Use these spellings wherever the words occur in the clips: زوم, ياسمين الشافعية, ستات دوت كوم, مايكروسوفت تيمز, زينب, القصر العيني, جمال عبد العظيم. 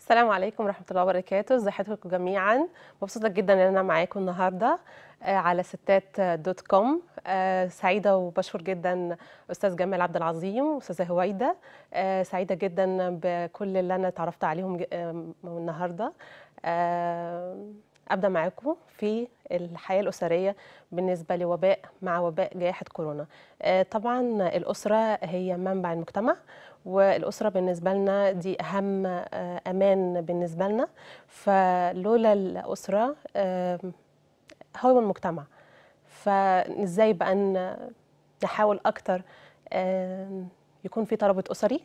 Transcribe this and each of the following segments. السلام عليكم ورحمة الله وبركاته. ازي حضراتكم جميعا؟ مبسوطة جدا ان انا معاكم النهارده على ستات دوت كوم. سعيدة وبشكر جدا أستاذ جمال عبد العظيم وأستاذة هويده. سعيدة جدا بكل اللي انا اتعرفت عليهم النهارده. أبدأ معاكم في الحياة الأسرية بالنسبة لوباء مع وباء جائحة كورونا. طبعا الأسرة هي منبع المجتمع، والأسرة بالنسبة لنا دي أهم أمان بالنسبة لنا، فلولا الأسرة هو المجتمع. فإزاي بقى نحاول أكتر يكون في ترابط أسري،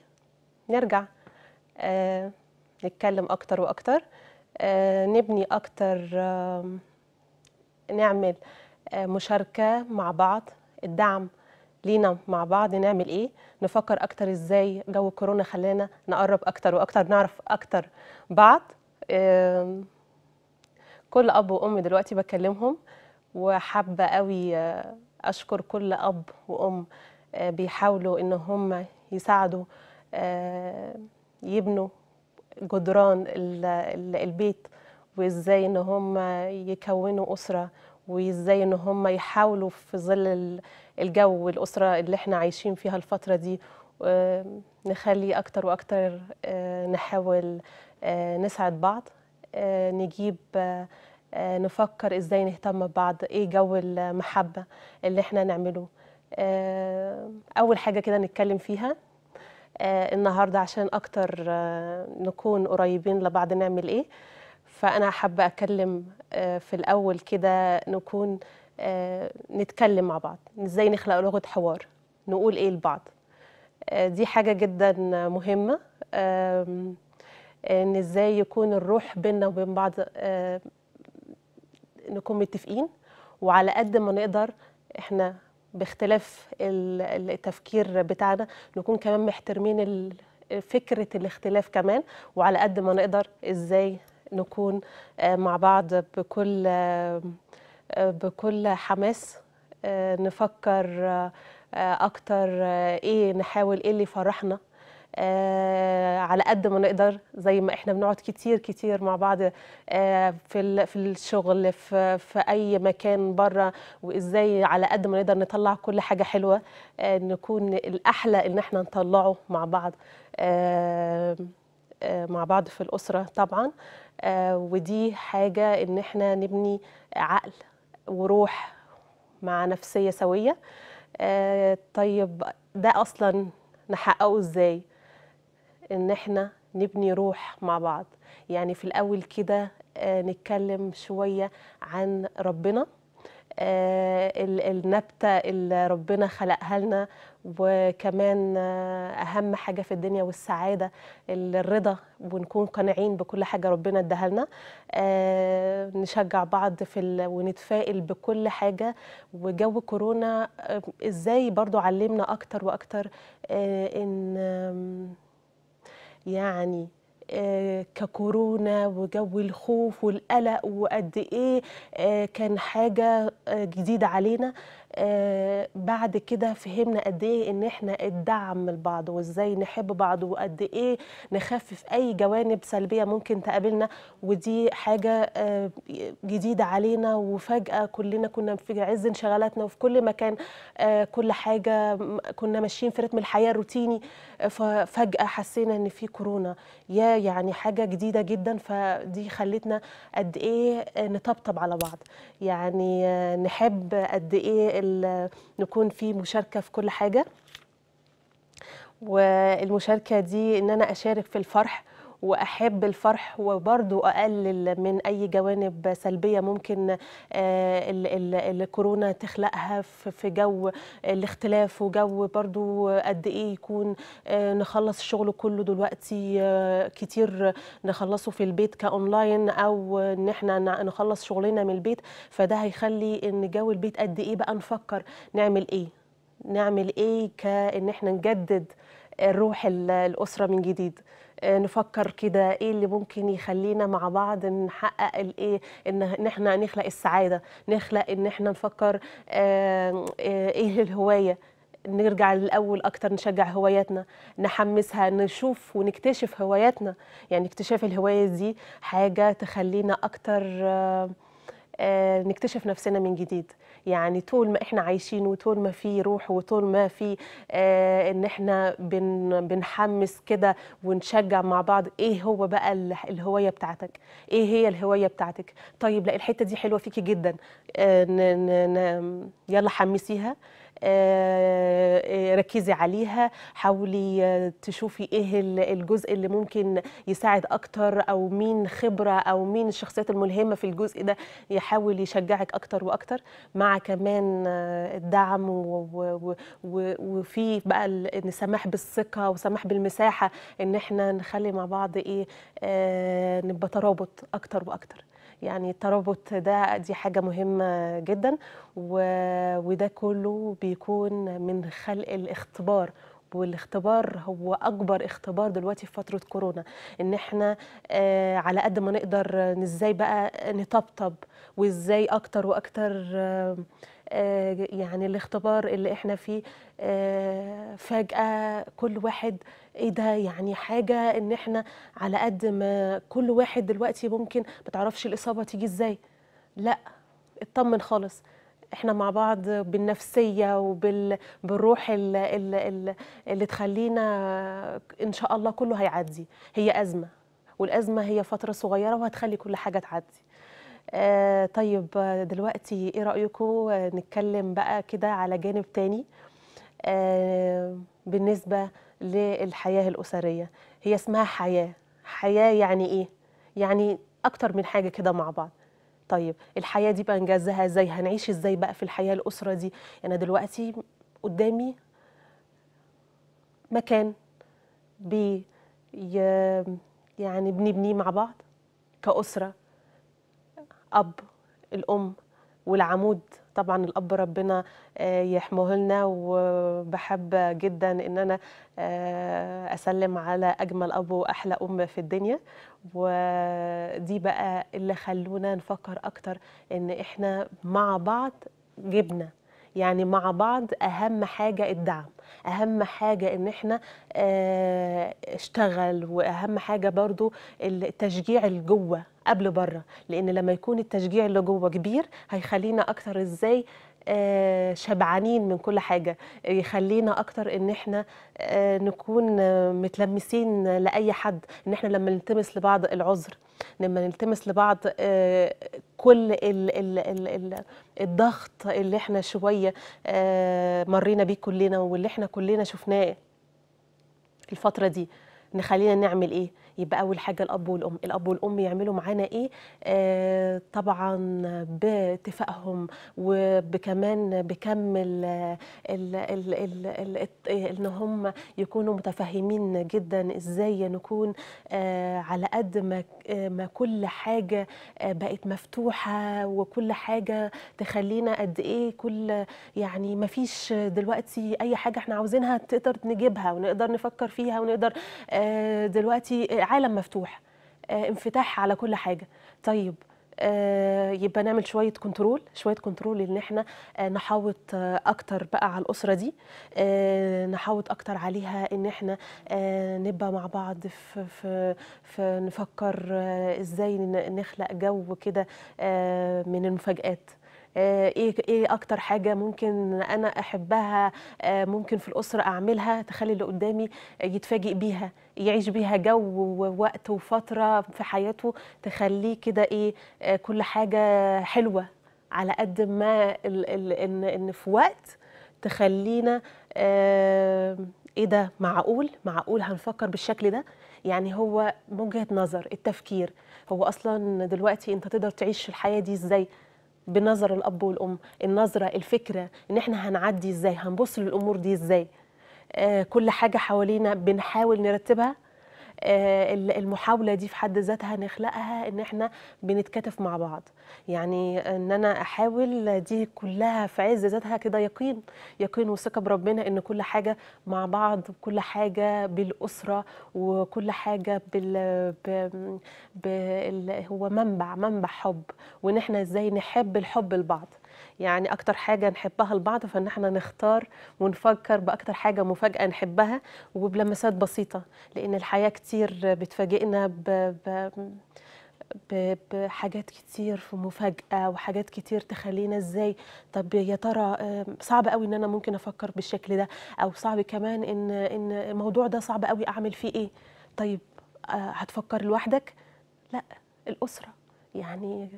نرجع نتكلم أكتر وأكتر، نبني أكتر، نعمل مشاركة مع بعض، الدعم لينا مع بعض. نعمل إيه؟ نفكر أكتر إزاي جو كورونا خلانا نقرب أكتر وأكتر، نعرف أكتر بعض. كل أب وأم دلوقتي بكلمهم، وحابة قوي أشكر كل أب وأم بيحاولوا إن هم يساعدوا يبنوا جدران البيت، وازاي ان هم يكونوا اسره، وازاي ان هم يحاولوا في ظل الجو والاسره اللي احنا عايشين فيها الفتره دي نخلي اكتر واكتر، نحاول نساعد بعض، نجيب، نفكر ازاي نهتم ببعض، ايه جو المحبه اللي احنا نعمله. اول حاجه كده نتكلم فيها النهارده عشان اكتر نكون قريبين لبعض، نعمل ايه؟ فانا حابه اتكلم في الاول كده، نكون نتكلم مع بعض ازاي نخلق لغه حوار، نقول ايه لبعض. دي حاجه جدا مهمه، ان ازاي يكون الروح بيننا وبين بعض، نكون متفقين، وعلى قد ما نقدر احنا باختلاف التفكير بتاعنا نكون كمان محترمين فكرة الاختلاف كمان، وعلى قد ما نقدر ازاي نكون مع بعض بكل حماس، نفكر اكتر ايه، نحاول ايه اللي يفرحنا على قد ما نقدر. زي ما احنا بنقعد كتير كتير مع بعض في الشغل، في اي مكان بره، وازاي على قد ما نقدر نطلع كل حاجه حلوه، نكون الاحلى ان احنا نطلعه مع بعض في الاسره طبعا. ودي حاجه ان احنا نبني عقل وروح مع نفسيه سويه. طيب ده اصلا نحققه ازاي؟ ان احنا نبني روح مع بعض. يعني في الاول كده نتكلم شويه عن ربنا، النبته اللي ربنا خلقها لنا، وكمان اهم حاجه في الدنيا والسعاده الرضا، ونكون قانعين بكل حاجه ربنا اداها لنا. نشجع بعض ونتفائل بكل حاجه. وجو كورونا ازاي برضو علمنا اكتر واكتر ان يعني ككورونا وجو الخوف والقلق، وقد ايه كان حاجه جديده علينا. بعد كده فهمنا قد ايه ان احنا الدعم لبعض، وازاي نحب بعض، وقد ايه نخفف اي جوانب سلبيه ممكن تقابلنا. ودي حاجه جديده علينا، وفجاه كلنا كنا في عز انشغالاتنا، وفي كل مكان كل حاجه كنا ماشيين في رتم الحياه الروتيني، ففجاه حسينا ان في كورونا، يا يعني حاجه جديده جدا. فدي خلتنا قد ايه نطبطب على بعض، يعني نحب قد ايه نكون في مشاركه في كل حاجه. والمشاركه دي ان انا اشارك في الفرح، واحب الفرح، وبرضو اقلل من اي جوانب سلبيه ممكن الكورونا تخلقها في جو الاختلاف، وجو برضو قد ايه يكون نخلص الشغل كله دلوقتي، كتير نخلصه في البيت كاونلاين، او ان احنا نخلص شغلنا من البيت. فده هيخلي ان جو البيت قد ايه بقى نفكر نعمل ايه كان احنا نجدد روح الاسره من جديد، نفكر كده ايه اللي ممكن يخلينا مع بعض نحقق الايه، ان احنا نخلق السعاده، نخلق ان احنا نفكر ايه الهوايه، نرجع للأول أكتر، نشجع هواياتنا، نحمسها، نشوف ونكتشف هواياتنا. يعني اكتشاف الهواية دي حاجة تخلينا أكتر نكتشف نفسنا من جديد. يعني طول ما احنا عايشين وطول ما في روح وطول ما في ان احنا بنحمس كده ونشجع مع بعض. ايه هو بقى الهوايه بتاعتك؟ ايه هي الهوايه بتاعتك؟ طيب لا الحته دي حلوه فيكي جدا، يلا حمسيها، ركزي عليها، حاولي تشوفي ايه الجزء اللي ممكن يساعد اكتر، او مين خبره او مين الشخصيات الملهمه في الجزء ده يحاول يشجعك اكتر واكتر، مع كمان الدعم وفي بقى السماح بالثقه وسماح بالمساحه ان احنا نخلي مع بعض ايه نبقى ترابط اكتر واكتر. يعني الترابط ده دي حاجة مهمة جدا، وده كله بيكون من خلق الاختبار، والاختبار هو أكبر اختبار دلوقتي في فترة كورونا، إن احنا على قد ما نقدر إزاي بقى نطبطب، وإزاي أكتر وأكتر. يعني الاختبار اللي احنا فيه فجأة كل واحد ايه ده، يعني حاجة ان احنا على قد ما كل واحد دلوقتي ممكن ما تعرفش الإصابة تيجي ازاي، لا اطمن خالص، احنا مع بعض بالنفسية وبالروح اللي تخلينا ان شاء الله كله هيعدي. هي أزمة، والأزمة هي فترة صغيرة وهتخلي كل حاجة تعدي. طيب دلوقتي ايه رأيكم نتكلم بقى كده على جانب تاني بالنسبة للحياة الأسرية؟ هي اسمها حياة. حياة يعني ايه؟ يعني اكتر من حاجة كده مع بعض. طيب الحياة دي بقى نجازها ازاي؟ هنعيش ازاي بقى في الحياة الأسرة دي؟ انا دلوقتي قدامي مكان يعني بنبنيه مع بعض كأسرة، الأب، الأم، والعمود. طبعا الأب ربنا يحمه لنا، وبحب جدا إن أنا أسلم على أجمل أب وأحلى أم في الدنيا، ودي بقى اللي خلونا نفكر أكتر إن إحنا مع بعض جبنا، يعني مع بعض أهم حاجة الدعم، أهم حاجة إن إحنا اشتغل، وأهم حاجة برضو التشجيع اللي جوه قبل بره، لأن لما يكون التشجيع اللي جوه كبير هيخلينا أكتر إزاي شبعانين من كل حاجة، يخلينا أكتر إن إحنا نكون متلمسين لأي حد، إن إحنا لما نلتمس لبعض العذر، لما نلتمس لبعض كل الضغط اللي إحنا شوية مرينا بيه كلنا، واللي إحنا كلنا شفناه الفترة دي، نخلينا نعمل إيه؟ يبقى أول حاجة الأب والأم، الأب والأم يعملوا معانا إيه؟ طبعاً باتفاقهم، وكمان بكم إن هم يكونوا متفاهمين جدا إزاي نكون على قد ما كل حاجة بقت مفتوحة، وكل حاجة تخلينا قد إيه كل يعني مفيش دلوقتي أي حاجة إحنا عاوزينها تقدر نجيبها ونقدر نفكر فيها، ونقدر دلوقتي عالم مفتوح، انفتاح على كل حاجة. طيب يبقى نعمل شوية كنترول، شوية كنترول إن احنا نحاوط أكتر بقى على الأسرة دي، نحاوط أكتر عليها إن احنا نبقى مع بعض في نفكر إزاي نخلق جو كده من المفاجآت. ايه اكتر حاجه ممكن انا احبها ممكن في الاسره اعملها تخلي اللي قدامي يتفاجئ بيها، يعيش بيها جو ووقت وفتره في حياته تخليه كده ايه كل حاجه حلوه، على قد ما ان في وقت تخلينا ايه ده معقول هنفكر بالشكل ده. يعني هو من وجهه نظر التفكير، هو اصلا دلوقتي انت تقدر تعيش الحياه دي ازاي؟ بنظر الأب والأم، النظرة، الفكرة إن إحنا هنعدي إزاي، هنبص للأمور دي إزاي، كل حاجة حوالينا بنحاول نرتبها، المحاولة دي في حد ذاتها نخلقها إن إحنا بنتكاتف مع بعض. يعني إن أنا أحاول دي كلها في عز ذاتها كده يقين وثقة بربنا إن كل حاجة مع بعض، وكل حاجة بالأسرة، وكل حاجة هو منبع حب، وإن إحنا إزاي نحب الحب لبعض. يعني اكتر حاجه نحبها لبعض، فان احنا نختار ونفكر باكتر حاجه مفاجاه نحبها وبلمسات بسيطه، لان الحياه كتير بتفاجئنا بحاجات كتير في مفاجأة وحاجات كتير تخلينا ازاي طب يا ترى صعب قوي ان انا ممكن افكر بالشكل ده، او صعب كمان ان الموضوع ده صعب قوي اعمل فيه ايه. طيب هتفكر لوحدك؟ لا، الأسرة يعني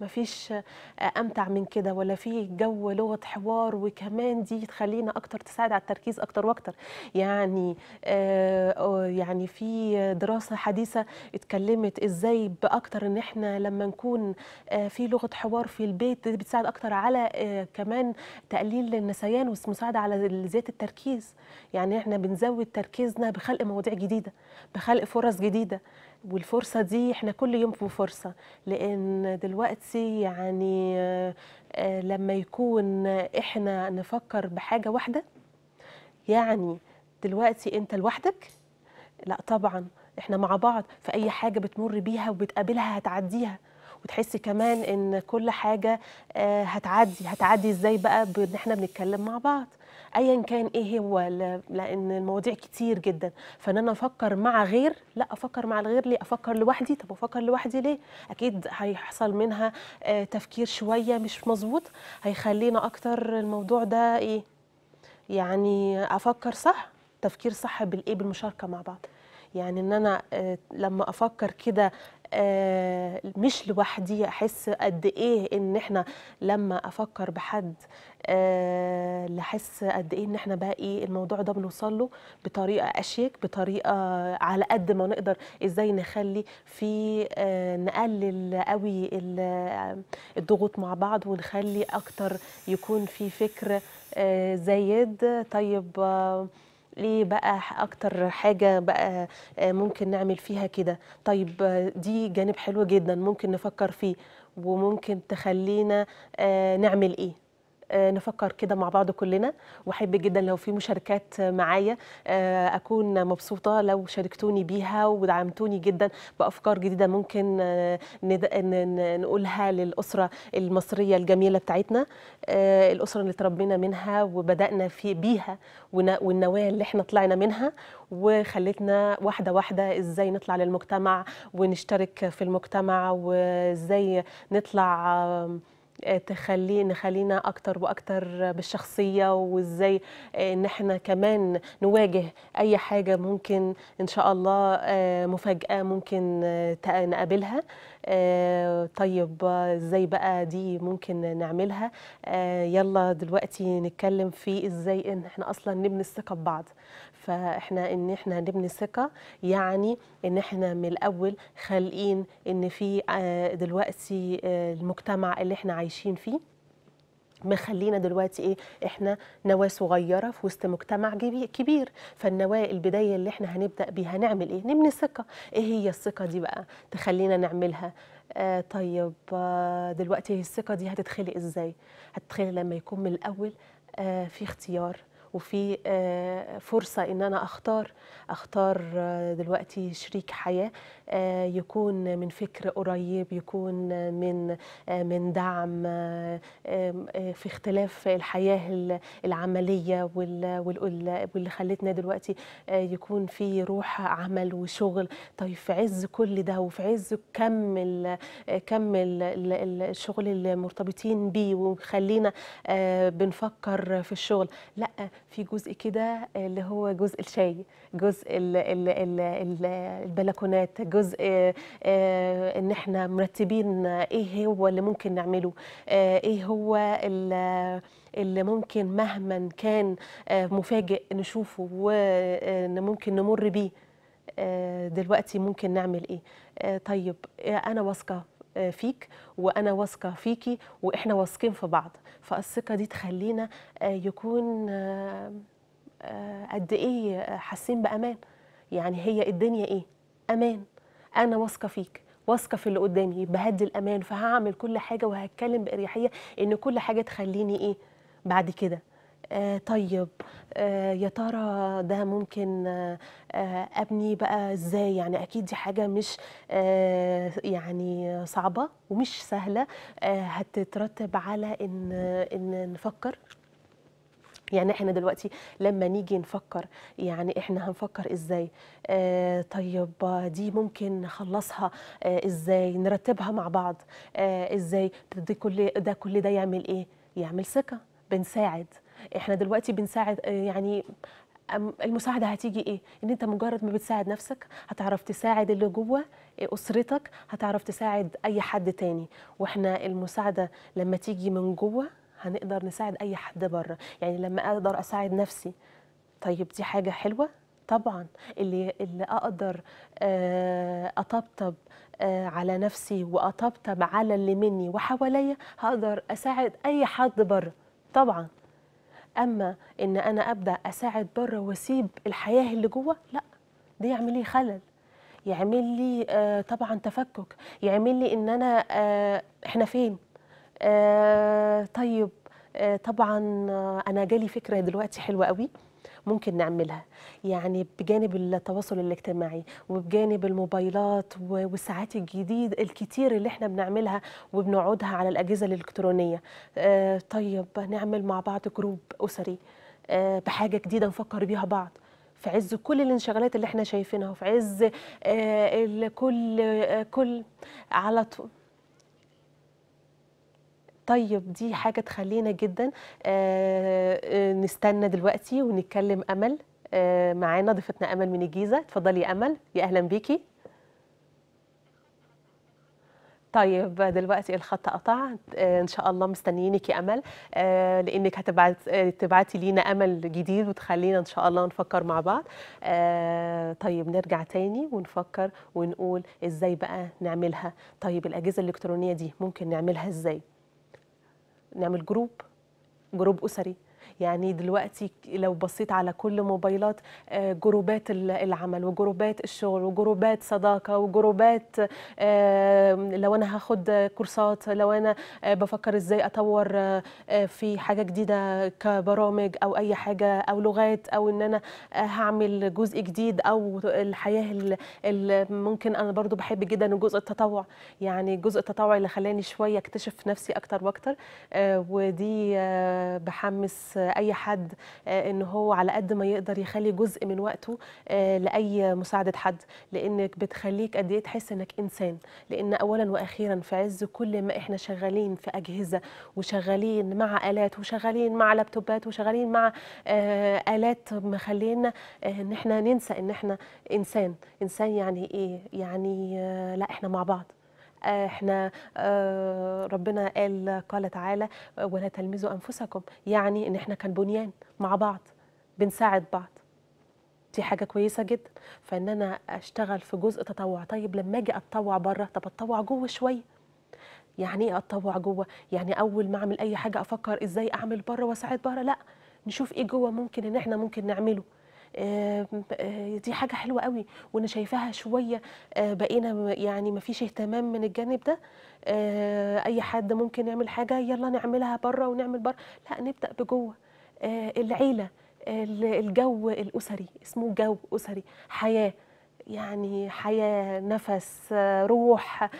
مفيش امتع من كده، ولا في جو لغه حوار، وكمان دي تخلينا اكتر تساعد على التركيز اكتر واكتر. يعني في دراسه حديثه اتكلمت ازاي باكتر ان احنا لما نكون في لغه حوار في البيت بتساعد اكتر على كمان تقليل النسيان والمساعده على زياده التركيز. يعني احنا بنزود تركيزنا بخلق مواضيع جديده، بخلق فرص جديده، والفرصة دي احنا كل يوم في فرصة، لأن دلوقتي يعني لما يكون احنا نفكر بحاجة واحدة، يعني دلوقتي انت لوحدك؟ لا طبعا، احنا مع بعض، فأي حاجة بتمر بيها وبتقابلها هتعديها، وتحسي كمان ان كل حاجة هتعدي ازاي بقى بان احنا بنتكلم مع بعض ايا كان ايه هو، لان المواضيع كتير جدا. فان انا افكر مع غير، لا افكر مع الغير ليه؟ افكر لوحدي؟ طب افكر لوحدي ليه؟ اكيد هيحصل منها تفكير شويه مش مظبوط، هيخلينا اكتر الموضوع ده ايه يعني افكر صح، تفكير صح بالايه، بالمشاركه مع بعض. يعني ان انا لما افكر كده مش لوحدي، احس قد ايه ان احنا لما افكر بحد احس قد ايه ان احنا بقى ايه الموضوع ده بنوصل له بطريقه اشيك، بطريقه على قد ما نقدر ازاي نخلي في نقلل قوي الضغوط مع بعض، ونخلي اكتر يكون في فكر زايد. طيب ليه بقى اكتر حاجه بقى ممكن نعمل فيها كده؟ طيب دي جانب حلو جدا ممكن نفكر فيه، وممكن تخلينا نعمل ايه، نفكر كده مع بعض كلنا. واحب جدا لو في مشاركات معايا، اكون مبسوطه لو شاركتوني بيها ودعمتوني جدا بافكار جديده ممكن نقولها للاسره المصريه الجميله بتاعتنا، الاسره اللي تربينا منها وبدانا في بيها، والنوايا اللي احنا طلعنا منها وخلتنا واحده واحده ازاي نطلع للمجتمع ونشترك في المجتمع، وازاي نطلع نخلينا أكتر وأكتر بالشخصية، وإزاي إن إحنا كمان نواجه أي حاجة ممكن إن شاء الله مفاجأة ممكن نقابلها. طيب إزاي بقى دي ممكن نعملها؟ يلا دلوقتي نتكلم في إزاي إن إحنا أصلا نبني الثقة ببعض. فإحنا إن إحنا نبني ثقة، يعني إن إحنا من الأول خالقين إن في دلوقتي المجتمع اللي إحنا عايشين فيه مخلينا دلوقتي ايه احنا نواه صغيره في وسط مجتمع كبير. فالنواه البدايه اللي احنا هنبدا بيها نعمل ايه؟ نبني الثقه. ايه هي الثقه دي بقى تخلينا نعملها؟ طيب دلوقتي الثقه دي هتتخلق ازاي؟ هتتخلق لما يكون من الاول في اختيار، وفي فرصة إن أنا أختار دلوقتي شريك حياة يكون من فكر قريب، يكون من دعم في اختلاف الحياة العملية، واللي خلتنا دلوقتي يكون في روح عمل وشغل. طيب في عز كل ده، وفي عز كم الشغل اللي مرتبطين بيه، وخلينا بنفكر في الشغل، لأ في جزء كده اللي هو جزء الشاي، جزء البلكونات، جزء ان احنا مرتبين ايه هو اللي ممكن نعمله، ايه هو اللي ممكن مهما كان مفاجئ نشوفه وممكن نمر بيه، دلوقتي ممكن نعمل ايه. طيب انا واثقه فيك، وأنا واثقة فيكي، وإحنا واثقين في بعض. فالثقة دي تخلينا يكون قد إيه حاسين بأمان. يعني هي الدنيا إيه؟ أمان. أنا واثقة فيك، واثقة في اللي قدامي، بهدي الأمان، فهعمل كل حاجة وهتكلم بأريحية إن كل حاجة تخليني إيه بعد كده طيب يا ترى ده ممكن أبني بقى إزاي؟ يعني أكيد دي حاجة مش يعني صعبة ومش سهلة، هتترتب على إن نفكر. يعني احنا دلوقتي لما نيجي نفكر يعني احنا هنفكر ازاي؟ طيب دي ممكن نخلصها ازاي؟ نرتبها مع بعض ازاي؟ ده كل ده يعمل ايه؟ يعمل ثقة. بنساعد، احنا دلوقتي بنساعد، يعني المساعدة هتيجي ايه؟ ان انت مجرد ما بتساعد نفسك هتعرف تساعد اللي جوه اسرتك، هتعرف تساعد اي حد تاني. واحنا المساعدة لما تيجي من جوه هنقدر نساعد اي حد بره. يعني لما اقدر اساعد نفسي، طيب دي حاجه حلوه طبعا. اللي اقدر اطبطب على نفسي واطبطب على اللي مني وحواليا، هقدر اساعد اي حد بره طبعا. اما ان انا ابدا اساعد بره واسيب الحياه اللي جوه، لا، ده يعمل لي خلل، يعمل لي طبعا تفكك، يعمل لي ان انا احنا فين. طيب طبعا أنا جالي فكرة دلوقتي حلوة قوي ممكن نعملها، يعني بجانب التواصل الاجتماعي وبجانب الموبايلات والساعات الجديد الكتير اللي احنا بنعملها وبنقعدها على الأجهزة الإلكترونية. طيب نعمل مع بعض جروب أسري بحاجة جديدة نفكر بيها بعض في عز كل الانشغالات اللي احنا شايفينها، وفي عز كل على طول. طيب دي حاجة تخلينا جدا نستنى دلوقتي ونتكلم. أمل معانا، ضيفتنا أمل من الجيزة. اتفضلي يا أمل، يا أهلا بيكي. طيب دلوقتي الخط قطع، إن شاء الله مستنيينك يا أمل، لأنك تبعتي لينا أمل جديد وتخلينا إن شاء الله نفكر مع بعض. طيب نرجع تاني ونفكر ونقول إزاي بقى نعملها. طيب الأجهزة الإلكترونية دي ممكن نعملها إزاي؟ نعمل جروب أسري. يعني دلوقتي لو بصيت على كل موبايلات جروبات العمل وجروبات الشغل وجروبات صداقة وجروبات لو أنا هاخد كورسات، لو أنا بفكر إزاي أطور في حاجة جديدة كبرامج أو أي حاجة أو لغات، أو إن أنا هعمل جزء جديد أو الحياة اللي ممكن. أنا برضو بحب جدا جزء التطوع، يعني جزء التطوع اللي خلاني شوية أكتشف نفسي أكتر وأكتر، ودي بحمس اي حد ان هو على قد ما يقدر يخلي جزء من وقته لاي مساعده حد، لانك بتخليك قد ايه تحس انك انسان. لان اولا واخيرا في عز كل ما احنا شغالين في اجهزه وشغالين مع الات وشغالين مع لابتوبات وشغالين مع الات، مخلينا ان احنا ننسى ان احنا انسان. انسان يعني ايه؟ يعني لا، احنا مع بعض. احنا ربنا قال تعالى ولا تلمزوا أنفسكم، يعني ان احنا كان بنيان مع بعض بنساعد بعض. دي حاجة كويسة جدا. فان انا اشتغل في جزء تطوع. طيب لما اجي اتطوع بره، طب اتطوع جوه شوية. يعني ايه اتطوع جوه؟ يعني اول ما اعمل اي حاجة افكر ازاي اعمل بره واساعد بره، لا، نشوف ايه جوه ممكن ان احنا ممكن نعمله. دي حاجة حلوة قوي وانا شايفاها شوية. بقينا يعني مفيش اهتمام من الجانب ده. اي حد ممكن يعمل حاجة، يلا نعملها بره ونعمل بره، لا، نبدأ بجوه. العيلة، الجو الأسري، اسمه جو أسري، حياة، يعني حياة، نفس، روح.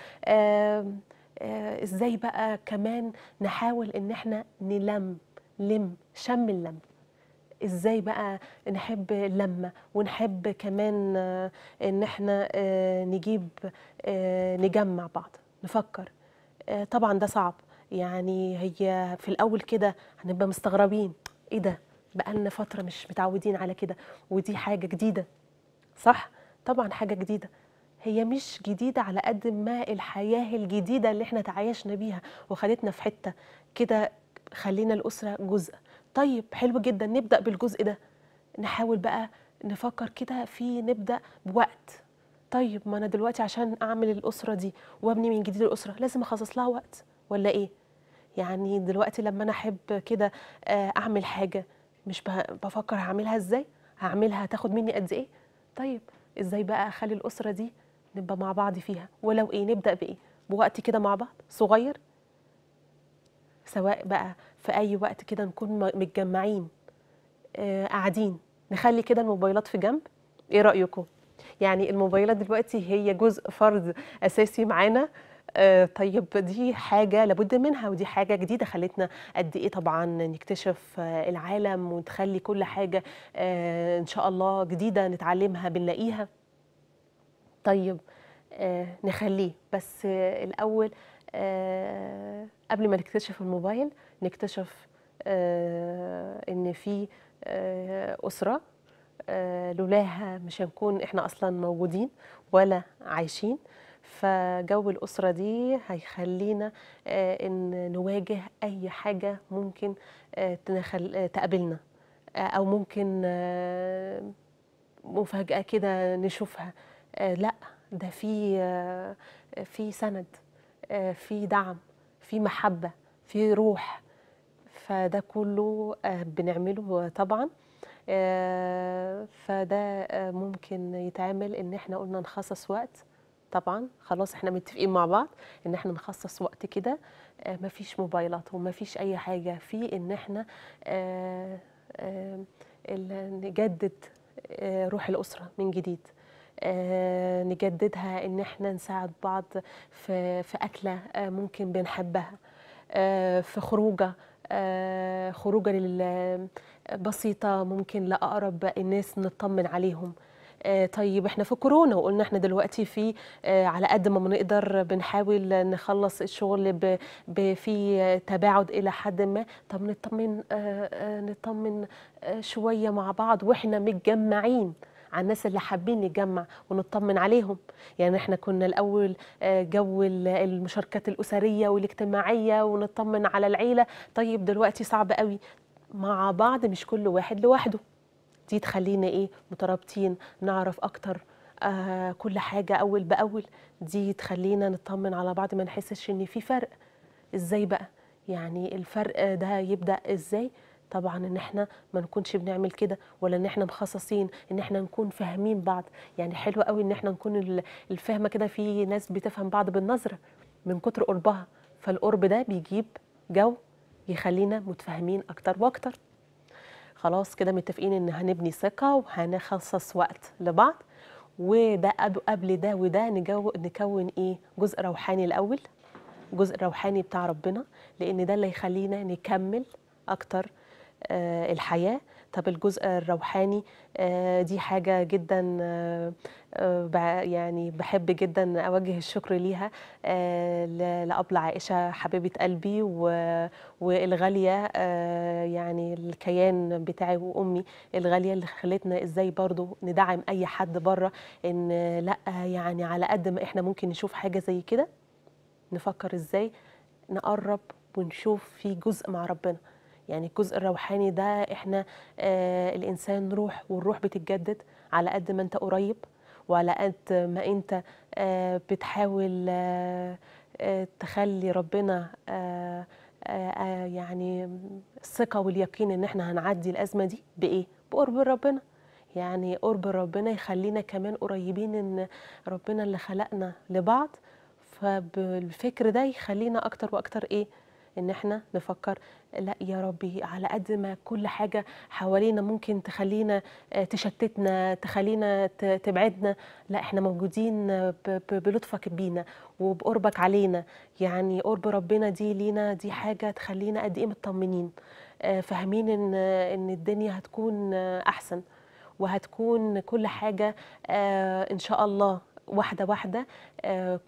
ازاي بقى كمان نحاول ان احنا شم اللم. ازاي بقى نحب اللمه ونحب كمان ان احنا نجمع بعض، نفكر. طبعا ده صعب، يعني هي في الاول كده هنبقى مستغربين، ايه ده؟ بقالنا فتره مش متعودين على كده، ودي حاجه جديده صح؟ طبعا حاجه جديده. هي مش جديده على قد ما الحياه الجديده اللي احنا تعايشنا بيها وخدتنا في حته كده، خلينا الاسره جزء. طيب حلو جدا، نبدأ بالجزء ده. نحاول بقى نفكر كده في، نبدأ بوقت. طيب ما أنا دلوقتي عشان أعمل الأسرة دي وأبني من جديد الأسرة لازم أخصص لها وقت ولا إيه؟ يعني دلوقتي لما أنا أحب كده أعمل حاجة مش بفكر هعملها إزاي؟ هعملها تاخد مني قد إيه؟ طيب إزاي بقى أخلي الأسرة دي نبقى مع بعض فيها؟ ولو إيه نبدأ بإيه؟ بوقت كده مع بعض صغير، سواء بقى في أي وقت كده نكون متجمعين قاعدين نخلي كده الموبايلات في جنب، ايه رأيكم؟ يعني الموبايلات دلوقتي هي جزء فرد أساسي معانا. طيب دي حاجة لابد منها، ودي حاجة جديدة خلتنا قد إيه طبعا نكتشف العالم ونخلي كل حاجة إن شاء الله جديدة نتعلمها بنلاقيها. طيب نخليه، بس الأول قبل ما نكتشف الموبايل نكتشف إن في أسرة لولاها مش هنكون إحنا أصلا موجودين ولا عايشين. فجو الأسرة دي هيخلينا إن نواجه أي حاجة ممكن تقابلنا، أو ممكن مفاجأة كده نشوفها. لأ، ده في سند، في دعم، في محبة، في روح. فده كله بنعمله طبعا. فده ممكن يتعمل إن إحنا قلنا نخصص وقت، طبعا خلاص احنا متفقين مع بعض ان احنا نخصص وقت كده مفيش موبايلات ومفيش اي حاجه، في ان احنا نجدد روح الاسره من جديد، نجددها ان احنا نساعد بعض في اكله ممكن بنحبها، في خروجه بسيطه ممكن لاقرب الناس نطمن عليهم. طيب احنا في كورونا وقلنا احنا دلوقتي في على قد ما بنقدر بنحاول نخلص الشغل في تباعد الى حد ما. طب نطمن شويه مع بعض واحنا متجمعين على الناس اللي حابين نتجمع ونطمن عليهم. يعني احنا كنا الاول جو المشاركات الاسريه والاجتماعيه ونطمن على العيله. طيب دلوقتي صعب قوي مع بعض، مش كل واحد لوحده. دي تخلينا ايه مترابطين، نعرف اكتر كل حاجه اول باول. دي تخلينا نطمن على بعض، ما نحسش ان في فرق. ازاي بقى يعني الفرق ده يبدا ازاي؟ طبعا ان احنا ما نكونش بنعمل كده، ولا ان احنا مخصصين، ان احنا نكون فاهمين بعض. يعني حلو قوي ان احنا نكون الفاهمه كده. في ناس بتفهم بعض بالنظره من كتر قربها، فالقرب ده بيجيب جو يخلينا متفاهمين اكتر واكتر. خلاص كده متفقين ان هنبني ثقه وهنخصص وقت لبعض، وده قبل ده وده نكون ايه جزء روحاني الاول، جزء روحاني بتاع ربنا، لان ده اللي يخلينا نكمل اكتر الحياه. طب الجزء الروحاني دي حاجه جدا يعني بحب جدا اوجه الشكر ليها لأبلة عائشه حبيبه قلبي والغاليه، يعني الكيان بتاعي وامي الغاليه اللي خلتنا ازاي برضو ندعم اي حد بره. ان لا يعني على قد ما احنا ممكن نشوف حاجه زي كده نفكر ازاي نقرب ونشوف في جزء مع ربنا. يعني الجزء الروحاني ده احنا الانسان روح، والروح بتتجدد على قد ما انت قريب، وعلى قد ما انت بتحاول تخلي ربنا يعني الثقه واليقين ان احنا هنعدي الازمه دي بايه؟ بقرب ربنا. يعني قرب ربنا يخلينا كمان قريبين ان ربنا اللي خلقنا لبعض. فالفكر ده يخلينا اكتر واكتر ايه؟ ان احنا نفكر لا يا ربي، على قد ما كل حاجه حوالينا ممكن تخلينا تشتتنا، تخلينا تبعدنا، لا احنا موجودين بلطفك بينا وبقربك علينا. يعني قرب ربنا دي لينا دي حاجه تخلينا قد ايه مطمنين، فاهمين ان الدنيا هتكون احسن، وهتكون كل حاجه ان شاء الله واحدة واحدة.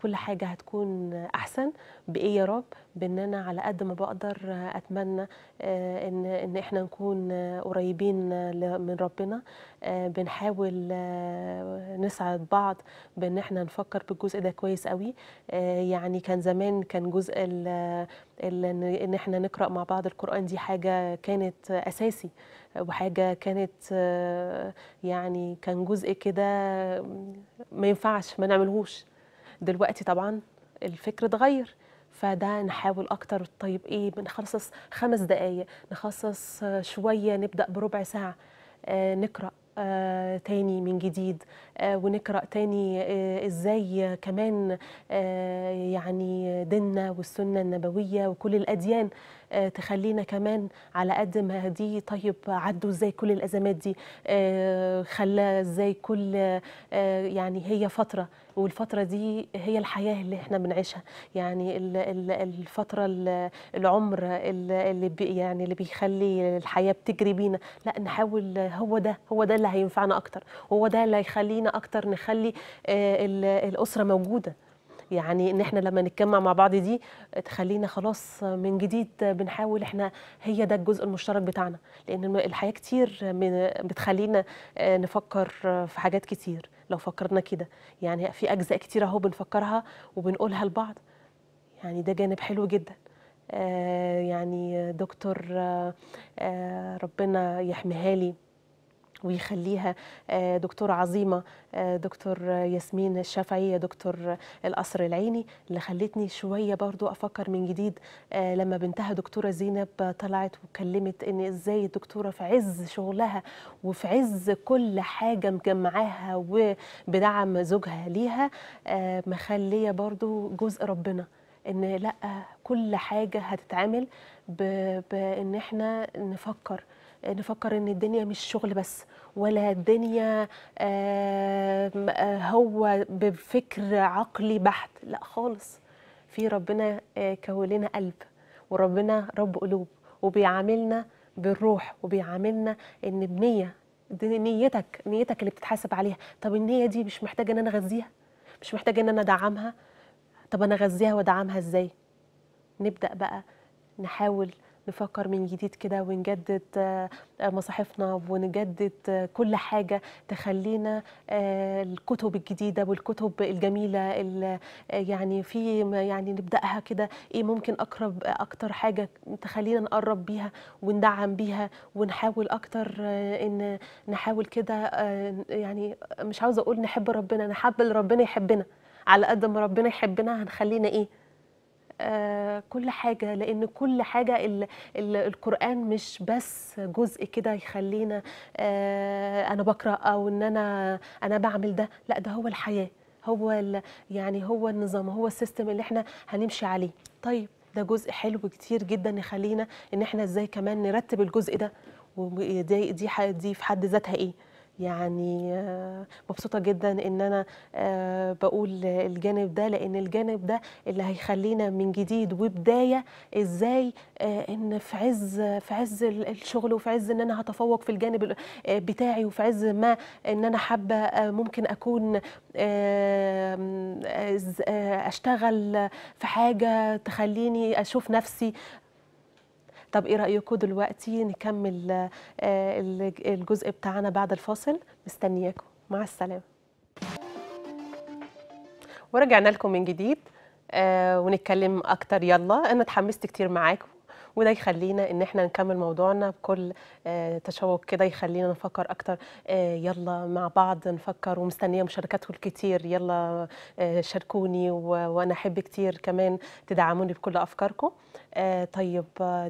كل حاجة هتكون أحسن بإيه يا رب؟ بإن أنا على قد ما بقدر أتمنى إن إحنا نكون قريبين من ربنا، بنحاول نسعد بعض بإن إحنا نفكر بالجزء ده كويس قوي. يعني كان زمان كان جزء إن إحنا نقرأ مع بعض القرآن، دي حاجة كانت أساسي، وحاجة كانت يعني كان جزء كده ما ينفعش ما نعملهوش. دلوقتي طبعا الفكر اتغير، فده نحاول اكتر. طيب ايه بنخصص 5 دقايق، نخصص شوية، نبدأ بربع ساعة، نقرأ تاني من جديد، ونقرأ تاني إزاي كمان يعني ديننا والسنة النبوية وكل الأديان تخلينا كمان على قد ما دي. طيب عدوا إزاي كل الأزمات دي، خلا إزاي كل يعني هي فترة، والفترة دي هي الحياة اللي احنا بنعيشها، يعني الفترة العمر اللي يعني اللي بيخلي الحياة بتجري بينا. لا نحاول هو ده اللي هينفعنا أكتر، هو ده اللي هيخلينا أكتر نخلي الأسرة موجودة، يعني ان احنا لما نتجمع مع بعض دي تخلينا خلاص من جديد بنحاول احنا، هي ده الجزء المشترك بتاعنا، لان الحياة كتير بتخلينا نفكر في حاجات كتير. لو فكرنا كده يعني في اجزاء كتير اهو بنفكرها وبنقولها لبعض، يعني ده جانب حلو جدا. يعني دكتور ربنا يحميها لي ويخليها، دكتورة عظيمة، دكتور ياسمين الشافعية، دكتور القصر العيني، اللي خلتني شوية برضو أفكر من جديد. لما بنتها دكتورة زينب طلعت وكلمت إن إزاي الدكتورة في عز شغلها وفي عز كل حاجة مجمعاها وبدعم زوجها ليها، مخلية برضو جزء ربنا إن لأ كل حاجة هتتعمل بإن إحنا نفكر إن الدنيا مش شغل بس، ولا الدنيا هو بفكر عقلي بحت، لا خالص. في ربنا كون لنا قلب، وربنا رب قلوب، وبيعاملنا بالروح، وبيعاملنا إن بنية، دي نيتك اللي بتتحاسب عليها. طب النية دي مش محتاجة إن أنا أغذيها، مش محتاجة إن أنا أدعمها، طب أنا أغذيها وأدعمها إزاي؟ نبدأ بقى نحاول نفكر من جديد كده، ونجدد مصاحفنا، ونجدد كل حاجة تخلينا الكتب الجديدة والكتب الجميلة يعني في يعني نبدأها كده ايه ممكن اقرب اكتر حاجة تخلينا نقرب بيها وندعم بيها، ونحاول اكتر ان نحاول كده يعني مش عاوزة اقول نحب ربنا، نحب اللي ربنا يحبنا على قد ما ربنا يحبنا. هنخلينا ايه كل حاجة، لأن كل حاجة القرآن مش بس جزء كده يخلينا أنا بقرأ أو إن أنا بعمل ده، لا ده هو الحياة، يعني هو النظام، هو السيستم اللي احنا هنمشي عليه. طيب ده جزء حلو كتير جدا يخلينا إن احنا إزاي كمان نرتب الجزء ده، ودي في حد ذاتها إيه. يعني مبسوطة جدا إن أنا بقول الجانب ده، لأن الجانب ده اللي هيخلينا من جديد وبداية إزاي إن في عز الشغل، وفي عز إن أنا هتفوق في الجانب بتاعي، وفي عز ما إن أنا حابة ممكن أكون أشتغل في حاجة تخليني أشوف نفسي. طب ايه رأيكم دلوقتي نكمل الجزء بتاعنا بعد الفاصل؟ مستنياكم، مع السلامة. ورجعنا لكم من جديد ونتكلم اكتر. يلا انا اتحمست كتير معاكم، وده يخلينا ان احنا نكمل موضوعنا بكل تشوق كده، يخلينا نفكر اكتر. يلا مع بعض نفكر، ومستنيه مشاركاتكم الكتير. يلا شاركوني، وانا احب كتير كمان تدعموني بكل افكاركم. طيب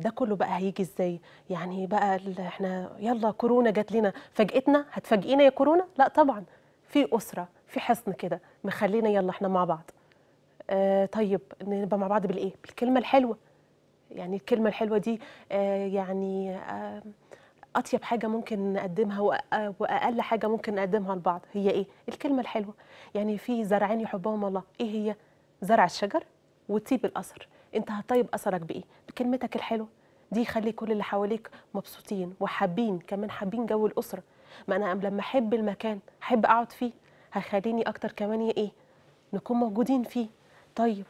ده كله بقى هيجي ازاي؟ يعني بقى احنا يلا كورونا جات لنا فاجئتنا، هتفاجئينا يا كورونا؟ لا طبعا، في اسره، في حصن كده مخلينا يلا احنا مع بعض. طيب نبقى مع بعض بالايه؟ بالكلمه الحلوه. يعني الكلمة الحلوة دي يعني أطيب حاجة ممكن نقدمها، وأقل حاجة ممكن نقدمها لبعض. هي إيه؟ الكلمة الحلوة. يعني في زرعين يحبهم الله، إيه هي؟ زرع الشجر وتطيب الأثر. أنت هتطيب أثرك بإيه؟ بكلمتك الحلوة دي. يخلي كل اللي حواليك مبسوطين وحابين، كمان حابين جو الأسرة. ما أنا لما أحب المكان أحب أقعد فيه، هخليني أكتر كمان إيه؟ نكون موجودين فيه. طيب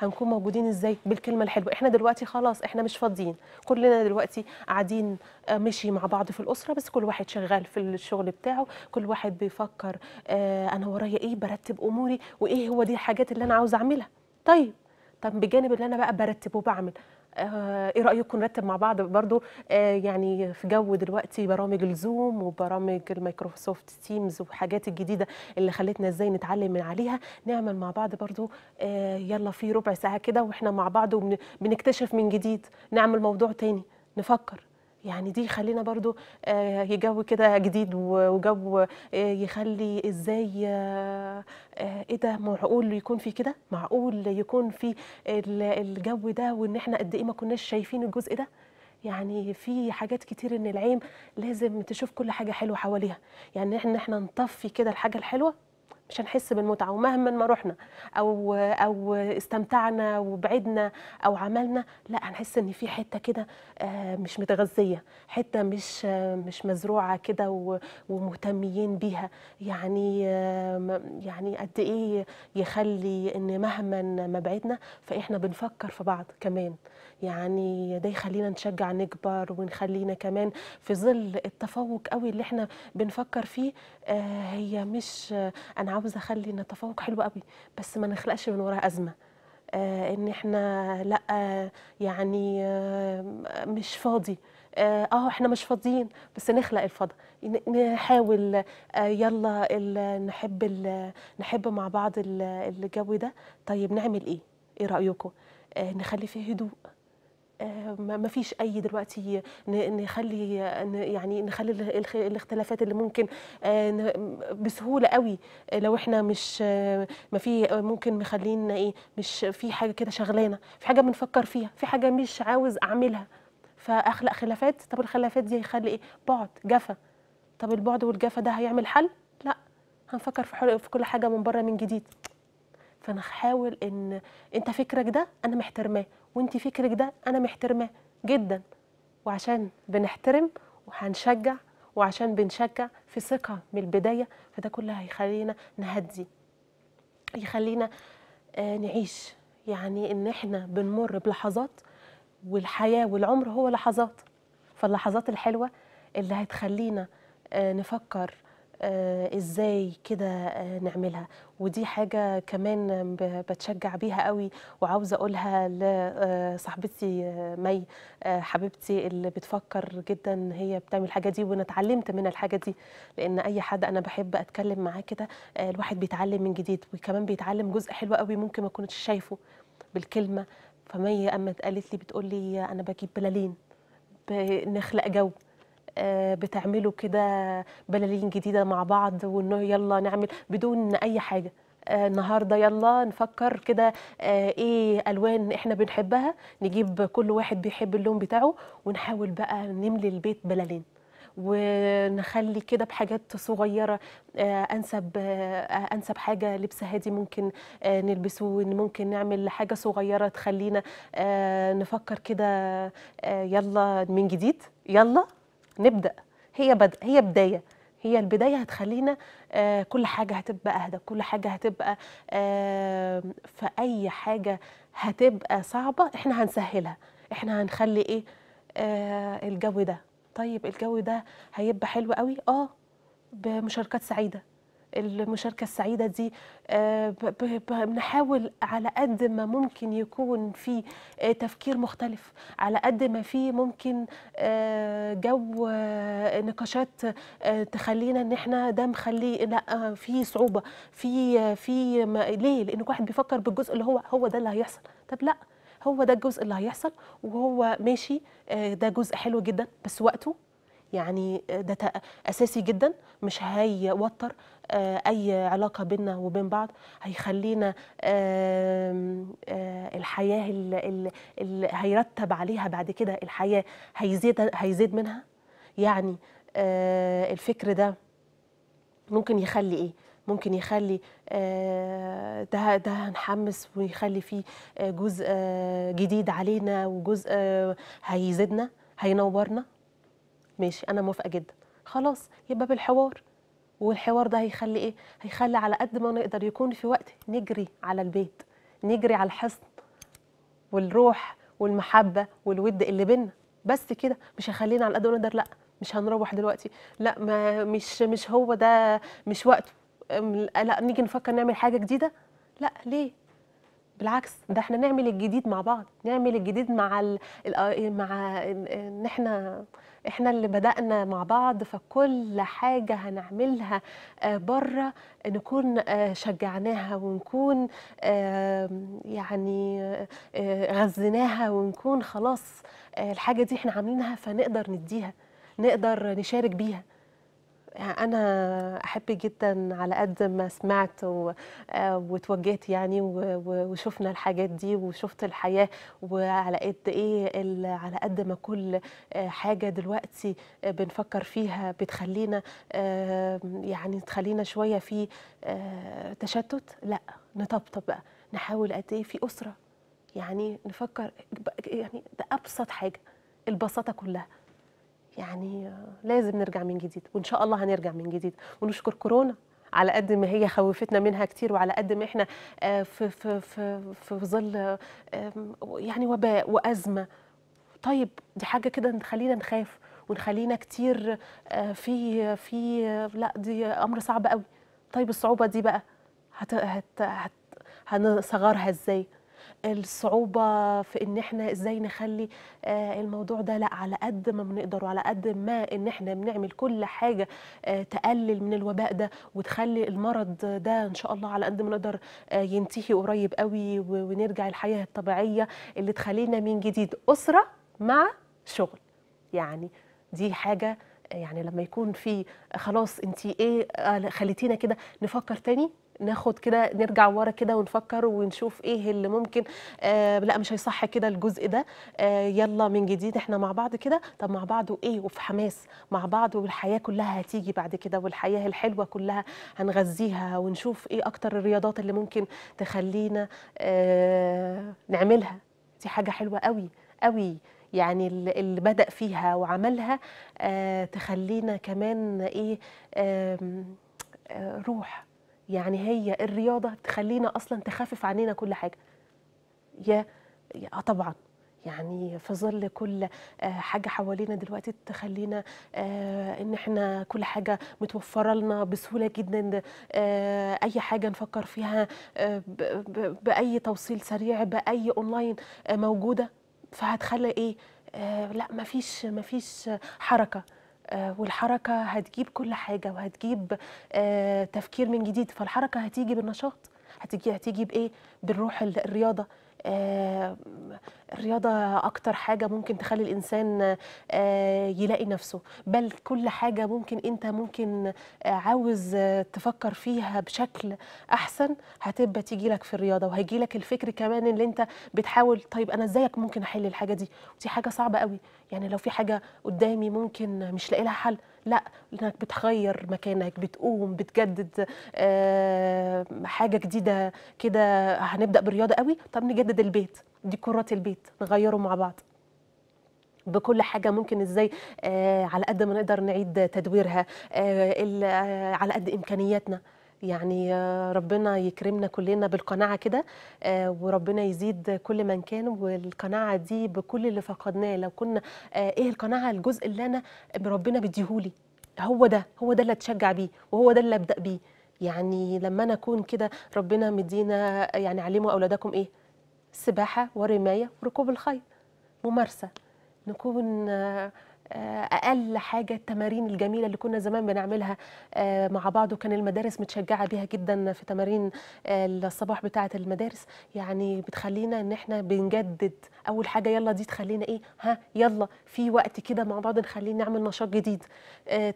هنكون موجودين ازاي؟ بالكلمه الحلوه. احنا دلوقتي خلاص احنا مش فاضيين، كلنا دلوقتي قاعدين مشي مع بعض في الاسره، بس كل واحد شغال في الشغل بتاعه، كل واحد بيفكر انا ورايا ايه، برتب اموري، وايه هو دي الحاجات اللي انا عاوز اعملها. طب بجانب اللي انا بقى برتب وبعمل، ايه رايكم نرتب مع بعض برضو يعني في جو دلوقتي برامج الزوم وبرامج المايكروسوفت تيمز وحاجات الجديده اللي خلتنا ازاي نتعلم من عليها، نعمل مع بعض برضو يلا في ربع ساعه كده واحنا مع بعض وبنكتشف من جديد، نعمل موضوع تاني، نفكر يعني دي خلينا برضو جو كده جديد وجو يخلي ازاي ايه ده، معقول يكون في كده، معقول يكون في الجو ده، وان احنا قد ايه ما كناش شايفين الجزء ده. يعني في حاجات كتير ان العين لازم تشوف كل حاجه حلوه حواليها، يعني احنا نطفي كده الحاجه الحلوه مش هنحس بالمتعه، ومهما ما رحنا او استمتعنا وبعدنا او عملنا، لا هنحس ان في حته كده مش متغذيه، حته مش مزروعه كده ومهتمين بيها. يعني قد ايه يخلي ان مهما ما بعدنا فاحنا بنفكر في بعض كمان، يعني ده يخلينا نشجع نكبر، ونخلينا كمان في ظل التفوق قوي اللي احنا بنفكر فيه. هي مش انا عاوزه اخلي ان التفوق حلو قوي بس ما نخلقش من وراه ازمه، ان احنا لا يعني مش فاضي، احنا مش فاضيين بس نخلق الفضا، نحاول يلا نحب مع بعض الجو ده. طيب نعمل ايه رايكم؟ نخلي فيه هدوء، ما فيش اي دلوقتي نخلي يعني نخلي الاختلافات اللي ممكن بسهوله قوي لو احنا مش ما في ممكن مخلينا مش في حاجه كده شغلانه، في حاجه بنفكر فيها، في حاجه مش عاوز اعملها فاخلق خلافات. طب الخلافات دي هيخلي بعد، جفا. طب البعد والجفا ده هيعمل حل؟ لا، هنفكر في كل حاجه من بره من جديد. فانا هحاول ان انت فكرك ده انا محترماه، وانت فكرك ده انا محترماه جدا، وعشان بنحترم وهنشجع، وعشان بنشجع في ثقه من البدايه، فده كله هيخلينا نهدي، يخلينا نعيش. يعني ان احنا بنمر بلحظات، والحياه والعمر هو لحظات، فاللحظات الحلوه اللي هتخلينا نفكر ازاي كده نعملها. ودي حاجه كمان بتشجع بيها قوي، وعاوزه اقولها لصاحبتي مي حبيبتي اللي بتفكر جدا، هي بتعمل الحاجه دي وانا اتعلمت من الحاجه دي، لان اي حد انا بحب اتكلم معاه كده الواحد بيتعلم من جديد، وكمان بيتعلم جزء حلو قوي ممكن ما كنتش شايفه بالكلمه. فمي اما قالت لي، بتقول لي انا بجيب بلالين، بنخلق جو، بتعملوا كده بلالين جديده مع بعض، وانه يلا نعمل بدون اي حاجه، النهارده يلا نفكر كده ايه الوان احنا بنحبها، نجيب كل واحد بيحب اللون بتاعه، ونحاول بقى نملي البيت بلالين، ونخلي كده بحاجات صغيره، انسب حاجه لبسها دي ممكن نلبسه، ممكن نعمل حاجه صغيره تخلينا نفكر كده يلا من جديد، يلا نبدأ. هي بداية، هي البداية هتخلينا كل حاجة هتبقى أهدى، كل حاجة هتبقى في أي حاجة هتبقى صعبة إحنا هنسهلها، إحنا هنخلي الجو ده. طيب الجو ده هيبقى حلو قوي بمشاركات سعيدة. المشاركة السعيدة دي بنحاول على قد ما ممكن يكون في تفكير مختلف، على قد ما في ممكن جو نقاشات تخلينا ان احنا ده مخليه لا في صعوبة في ليه؟ لأن واحد بيفكر بالجزء اللي هو ده اللي هيحصل. طب لا، هو ده الجزء اللي هيحصل وهو ماشي، ده جزء حلو جدا بس وقته، يعني ده أساسي جدا، مش هيوتر أي علاقة بيننا وبين بعض، هيخلينا الحياة اللي هيرتب عليها بعد كده، الحياة هيزيد منها. يعني الفكر ده ممكن يخلي ممكن يخلي ده هنحمس، ويخلي فيه جزء جديد علينا، وجزء هيزيدنا هينورنا. ماشي، أنا موافقة جدا، خلاص يبقى بالحوار، والحوار ده هيخلي هيخلي على قد ما نقدر يكون في وقت نجري على البيت، نجري على الحصن والروح والمحبة والود اللي بينا، بس كده مش هيخلينا على قد ما نقدر، لا مش هنروح دلوقتي، لا ما مش هو ده مش وقته، لا نيجي نفكر نعمل حاجة جديدة، لا ليه؟ بالعكس، ده احنا نعمل الجديد مع بعض، نعمل الجديد مع ان احنا اللي بدأنا مع بعض، فكل حاجة هنعملها بره نكون شجعناها ونكون يعني غذيناها ونكون خلاص الحاجة دي احنا عاملينها فنقدر نديها، نقدر نشارك بيها. أنا أحب جدا على قد ما سمعت وتوجهت يعني وشفنا الحاجات دي وشفت الحياة، وعلى قد إيه على قد ما كل حاجة دلوقتي بنفكر فيها بتخلينا يعني تخلينا شوية في تشتت، لا نطبطب بقى، نحاول قد إيه في أسرة يعني نفكر، يعني ده أبسط حاجة، البساطة كلها. يعني لازم نرجع من جديد، وإن شاء الله هنرجع من جديد، ونشكر كورونا على قد ما هي خوفتنا منها كتير، وعلى قد ما احنا في في في في ظل يعني وباء وأزمة. طيب دي حاجة كده نخلينا نخاف ونخلينا كتير في لا دي أمر صعب قوي. طيب الصعوبة دي بقى هنصغرها ازاي؟ الصعوبة في ان احنا ازاي نخلي الموضوع ده لا على قد ما بنقدر، وعلى قد ما ان احنا بنعمل كل حاجة تقلل من الوباء ده وتخلي المرض ده ان شاء الله على قد ما نقدر ينتهي قريب قوي، ونرجع الحياة الطبيعية اللي تخلينا من جديد أسرة مع شغل. يعني دي حاجة، يعني لما يكون في خلاص انت ايه خليتينا كده نفكر تاني، ناخد كده نرجع ورا كده ونفكر ونشوف ايه اللي ممكن لا مش هيصح كده الجزء ده، يلا من جديد احنا مع بعض كده، طب مع بعض وايه وفي حماس مع بعض، والحياه كلها هتيجي بعد كده، والحياه الحلوه كلها هنغذيها، ونشوف ايه اكتر الرياضات اللي ممكن تخلينا نعملها. دي حاجه حلوه قوي قوي، يعني اللي بدأ فيها وعملها تخلينا كمان ايه روح، يعني هي الرياضة تخلينا أصلا تخفف عننا كل حاجة. طبعا يعني في ظل كل حاجة حوالينا دلوقتي تخلينا إن إحنا كل حاجة متوفرة لنا بسهولة جدا، أي حاجة نفكر فيها بأي توصيل سريع، بأي أونلاين موجودة، فهتخلى إيه لا مفيش حركة، والحركة هتجيب كل حاجة، وهتجيب تفكير من جديد، فالحركة هتيجي بالنشاط، هتيجي بإيه؟ بالروح. الرياضة الرياضة أكتر حاجة ممكن تخلي الإنسان يلاقي نفسه، بل كل حاجة ممكن أنت ممكن عاوز تفكر فيها بشكل أحسن هتبقى تيجي لك في الرياضة، وهيجي لك الفكر كمان اللي أنت بتحاول طيب أنا إزيك ممكن أحل الحاجة دي، ودي حاجة صعبة قوي. يعني لو في حاجة قدامي ممكن مش لاقي لها حل، لا انك بتغير مكانك، بتقوم بتجدد حاجه جديده كده. هنبدا بالرياضه قوي، طب نجدد البيت، ديكورات البيت نغيره مع بعض، بكل حاجه ممكن ازاي على قد ما نقدر نعيد تدويرها على قد امكانياتنا. يعني ربنا يكرمنا كلنا بالقناعة كده، وربنا يزيد كل من كان، والقناعة دي بكل اللي فقدناه. لو كنا ايه القناعة، الجزء اللي انا ربنا بيديهولي هو ده اللي اتشجع بيه، وهو ده اللي ابدأ بيه. يعني لما انا اكون كده ربنا مدينا، يعني علموا اولادكم ايه؟ السباحة والرماية وركوب الخيل، ممارسة، نكون أقل حاجة التمارين الجميلة اللي كنا زمان بنعملها مع بعض، وكان المدارس متشجعة بيها جدا في تمارين الصباح بتاعة المدارس. يعني بتخلينا إن إحنا بنجدد أول حاجة، يلا دي تخلينا إيه يلا في وقت كده مع بعض نخلينا نعمل نشاط جديد،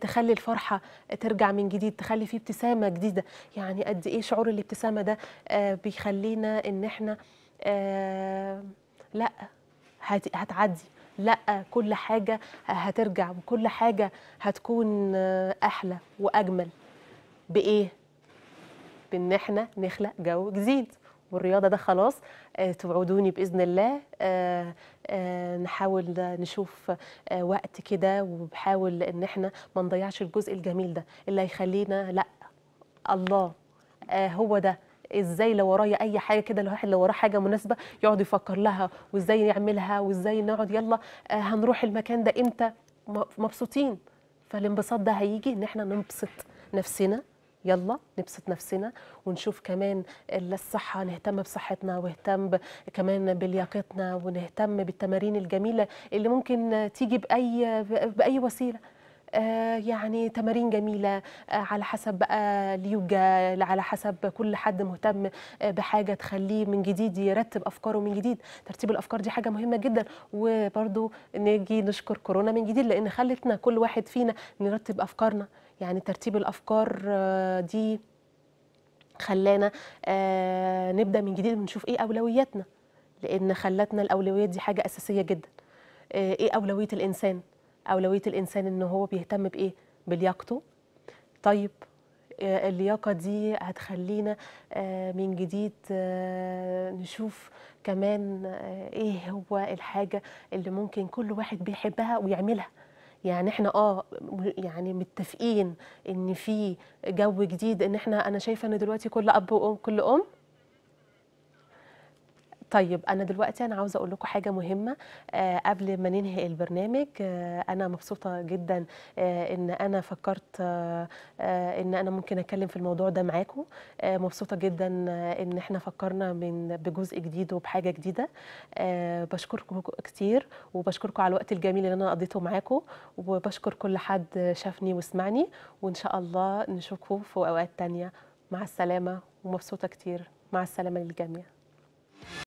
تخلي الفرحة ترجع من جديد، تخلي في ابتسامة جديدة. يعني قد إيه شعور الابتسامة ده بيخلينا إن إحنا لأ هتعدي، لا كل حاجة هترجع، وكل حاجة هتكون أحلى وأجمل. بإيه؟ بإن احنا نخلق جو جديد. والرياضة ده خلاص توعدوني بإذن الله نحاول نشوف وقت كده، وبحاول إن احنا ما نضيعش الجزء الجميل ده اللي هيخلينا لا الله هو ده. ازاي لو ورايا اي حاجه كده، الواحد لو وراه حاجه مناسبه يقعد يفكر لها وازاي يعملها، وازاي نقعد يلا هنروح المكان ده امتى مبسوطين. فالانبساط ده هيجي ان احنا ننبسط نفسنا يلا نبسط نفسنا ونشوف كمان الصحة، نهتم بصحتنا ونهتم كمان بلياقتنا ونهتم بالتمارين الجميلة اللي ممكن تيجي بأي وسيلة، يعني تمارين جميلة على حسب بقى اليوجا، على حسب كل حد مهتم بحاجة تخليه من جديد يرتب أفكاره من جديد. ترتيب الأفكار دي حاجة مهمة جدا، وبرضو نجي نشكر كورونا من جديد لأن خلتنا كل واحد فينا نرتب أفكارنا، يعني ترتيب الأفكار دي خلانا نبدأ من جديد ونشوف إيه أولوياتنا، لأن خلتنا الأولويات دي حاجة أساسية جدا. إيه أولوية الإنسان؟ أولوية الإنسان إن هو بيهتم بإيه؟ بلياقته. طيب اللياقة دي هتخلينا من جديد نشوف كمان إيه هو الحاجة اللي ممكن كل واحد بيحبها ويعملها. يعني احنا يعني متفقين ان في جو جديد، ان انا شايفه ان دلوقتي كل اب وام طيب انا دلوقتي عاوزه اقول لكم حاجه مهمه قبل ما ننهي البرنامج. انا مبسوطه جدا ان انا فكرت ان انا ممكن اتكلم في الموضوع ده معاكم. مبسوطه جدا ان احنا فكرنا بجزء جديد وبحاجه جديده. بشكركم كتير وبشكركم على الوقت الجميل اللي انا قضيته معاكم، وبشكر كل حد شافني وسمعني، وان شاء الله نشوفكم في اوقات تانيه. مع السلامه، ومبسوطه كتير. مع السلامه للجميع.